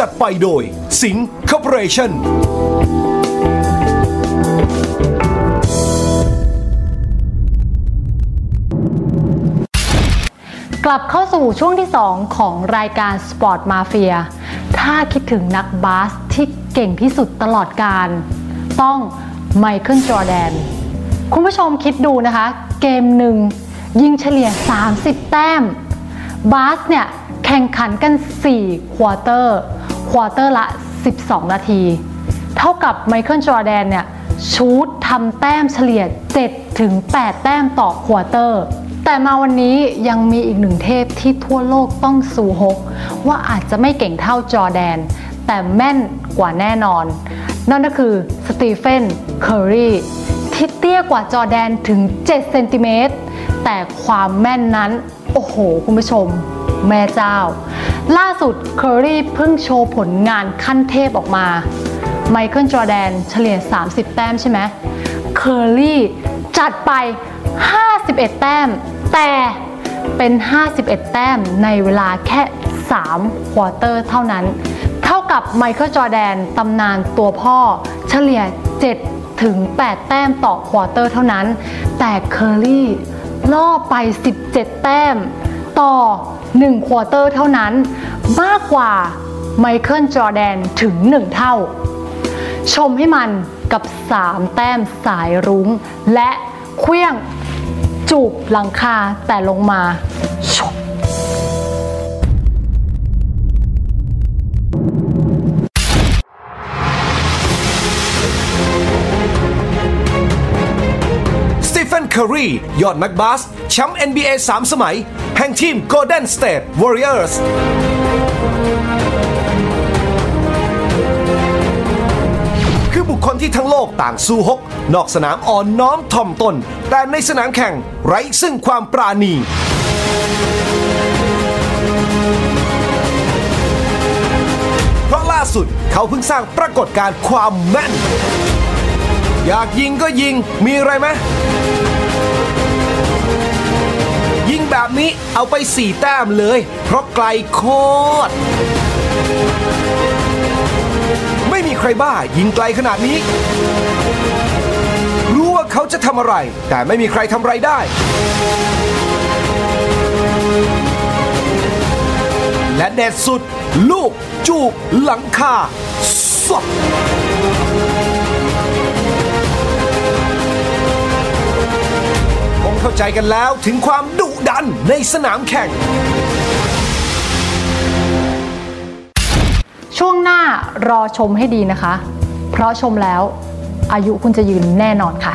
จัดไปโดย Sing Corporationกลับเข้าสู่ช่วงที่2ของรายการสปอร์ตมาเฟียถ้าคิดถึงนักบาสที่เก่งที่สุดตลอดกาลต้องไมเคิลจอร์แดนคุณผู้ชมคิดดูนะคะเกมหนึ่งยิงเฉลี่ย30แต้มบาสเนี่ยแข่งขันกัน4ควอเตอร์ละ12นาทีเท่ากับไมเคิลจอร์แดนเนี่ยชูตทำแต้มเฉลี่ย 7-8 แต้มต่อควอเตอร์แต่มาวันนี้ยังมีอีกหนึ่งเทพที่ทั่วโลกต้องซูฮกว่าอาจจะไม่เก่งเท่าจอร์แดนแต่แม่นกว่าแน่นอนนั่นก็คือสตีเฟน เคอร์รีที่เตี้ยกว่าจอร์แดนถึง7เซนติเมตรแต่ความแม่นนั้นโอ้โหคุณผู้ชมแม่เจ้าล่าสุดเคอร์รีเพิ่งโชว์ผลงานขั้นเทพออกมาไมเคิลจอร์แดนเฉลี่ย30แต้มใช่ไหมเคอร์รีจัดไป51แต้มแต่เป็น51แต้มในเวลาแค่3ควอเตอร์เท่านั้นเท่ากับไมเคิลจอร์แดนตำนานตัวพ่อเฉลี่ย7-8 แต้มต่อควอเตอร์เท่านั้นแต่เคอร์รี่ล่อไป17แต้มต่อ1ควอเตอร์เท่านั้นมากกว่าไมเคิลจอร์แดนถึง1เท่าชมให้มันกับ3แต้มสายรุ้งและเครื่องจูบหลังคาแต่ลงมาStephen Curry ยอดนักบาสแชมป์ NBA 3 สมัยแห่งทีม Golden State Warriorsคือบุคคลที่ทั้งโลกต่างสู้ฮกนอกสนามอ่อนน้อมถ่อมตนแต่ในสนามแข่งไร้ซึ่งความปราณีเพราะล่าสุดเขาเพิ่งสร้างปรากฏการณ์ความแม่นอยากยิงก็ยิงมีอะไรไหมยิงแบบนี้เอาไป4แต้มเลยเพราะไกลโคตรไม่มีใครบ้ายิงไกลขนาดนี้รู้ว่าเขาจะทำอะไรแต่ไม่มีใครทำอะไรได้และเด็ดสุดลูกจูบหลังคาสดเข้าใจกันแล้วถึงความดุดันในสนามแข่งช่วงหน้ารอชมให้ดีนะคะเพราะชมแล้วอายุคุณจะยืนแน่นอนค่ะ